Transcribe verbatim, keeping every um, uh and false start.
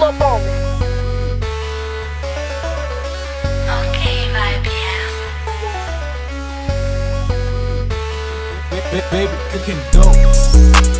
lo pongo. Ok, bye, baby, baby, cooking dope.